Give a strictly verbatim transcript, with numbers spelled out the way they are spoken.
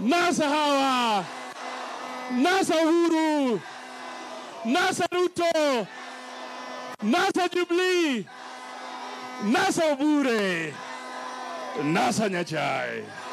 NASA hawa, NASA Uhuru, NASA Ruto, NASA Jubilee, NASA Obure, NASA Nyachae.